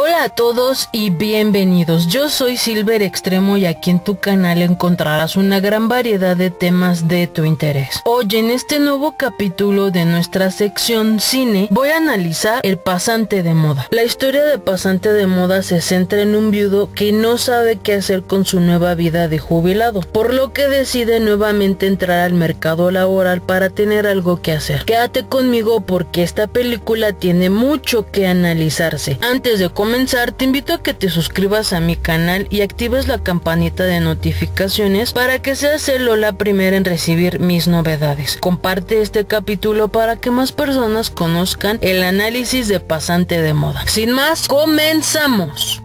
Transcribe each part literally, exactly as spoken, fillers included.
Hola a todos y bienvenidos, yo soy Silver Extremo y aquí en tu canal encontrarás una gran variedad de temas de tu interés. Hoy en este nuevo capítulo de nuestra sección cine voy a analizar El pasante de moda. La historia de Pasante de Moda se centra en un viudo que no sabe qué hacer con su nueva vida de jubilado, por lo que decide nuevamente entrar al mercado laboral para tener algo que hacer. Quédate conmigo porque esta película tiene mucho que analizarse. Antes de comenzar comenzar, te invito a que te suscribas a mi canal y actives la campanita de notificaciones para que seas el o la primera en recibir mis novedades. Comparte este capítulo para que más personas conozcan el análisis de Pasante de Moda. Sin más, comenzamos.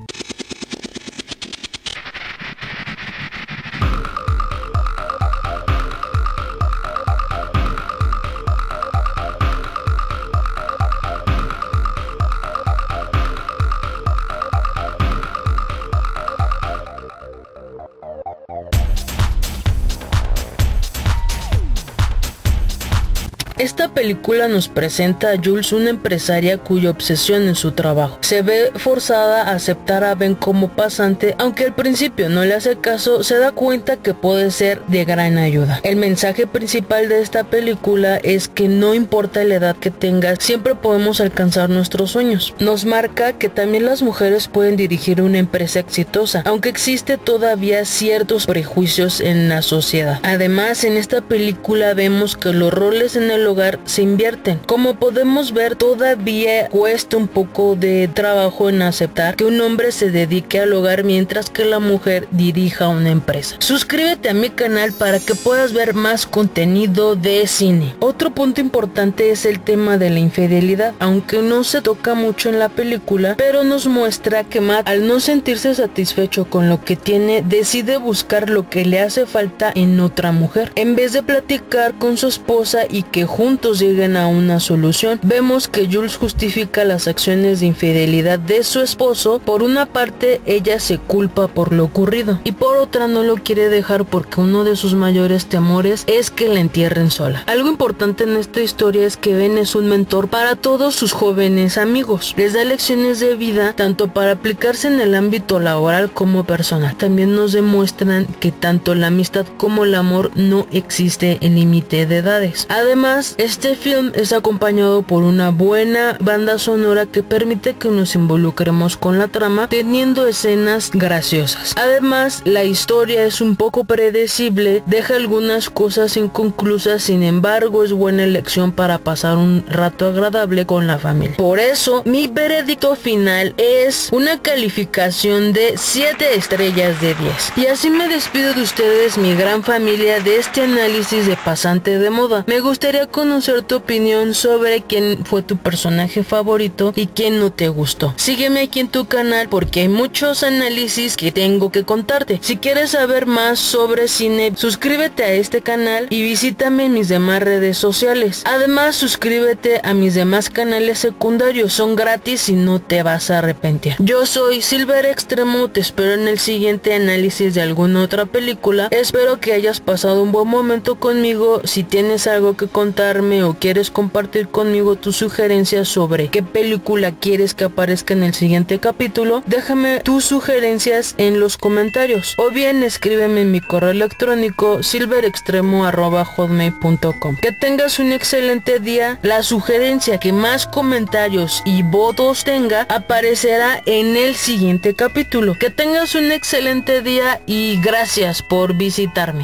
Esta película nos presenta a Jules, una empresaria cuya obsesión en su trabajo se ve forzada a aceptar a Ben como pasante. Aunque al principio no le hace caso, se da cuenta que puede ser de gran ayuda. El mensaje principal de esta película es que no importa la edad que tengas, siempre podemos alcanzar nuestros sueños. Nos marca que también las mujeres pueden dirigir una empresa exitosa, aunque existe todavía ciertos prejuicios en la sociedad. Además, en esta película vemos que los roles en el se invierten. Como podemos ver, todavía cuesta un poco de trabajo en aceptar que un hombre se dedique al hogar mientras que la mujer dirija una empresa. Suscríbete a mi canal para que puedas ver más contenido de cine. Otro punto importante es el tema de la infidelidad, aunque no se toca mucho en la película, pero nos muestra que Matt, al no sentirse satisfecho con lo que tiene, decide buscar lo que le hace falta en otra mujer. En vez de platicar con su esposa y que juntos juntos lleguen a una solución, vemos que Jules justifica las acciones de infidelidad de su esposo. Por una parte, ella se culpa por lo ocurrido y por otra no lo quiere dejar porque uno de sus mayores temores es que la entierren sola. Algo importante en esta historia es que Ben es un mentor para todos sus jóvenes amigos. Les da lecciones de vida tanto para aplicarse en el ámbito laboral como personal. También nos demuestran que tanto la amistad como el amor no existe en límite de edades. Además, este film es acompañado por una buena banda sonora que permite que nos involucremos con la trama, teniendo escenas graciosas. Además, la historia es un poco predecible, deja algunas cosas inconclusas, sin embargo es buena elección para pasar un rato agradable con la familia. Por eso, mi veredicto final es una calificación de siete estrellas de diez. Y así me despido de ustedes, mi gran familia, de este análisis de Pasante de Moda. Me gustaría conocer conocer tu opinión sobre quién fue tu personaje favorito y quién no te gustó. Sígueme aquí en tu canal porque hay muchos análisis que tengo que contarte. Si quieres saber más sobre cine, suscríbete a este canal y visítame en mis demás redes sociales. Además, suscríbete a mis demás canales secundarios, son gratis y no te vas a arrepentir. Yo soy Silver Extremo, te espero en el siguiente análisis de alguna otra película. Espero que hayas pasado un buen momento conmigo. Si tienes algo que contar o quieres compartir conmigo tus sugerencias sobre qué película quieres que aparezca en el siguiente capítulo, déjame tus sugerencias en los comentarios o bien escríbeme en mi correo electrónico silverextremo arroba hotmail punto com. Que tengas un excelente día. La sugerencia que más comentarios y votos tenga aparecerá en el siguiente capítulo. Que tengas un excelente día y gracias por visitarme.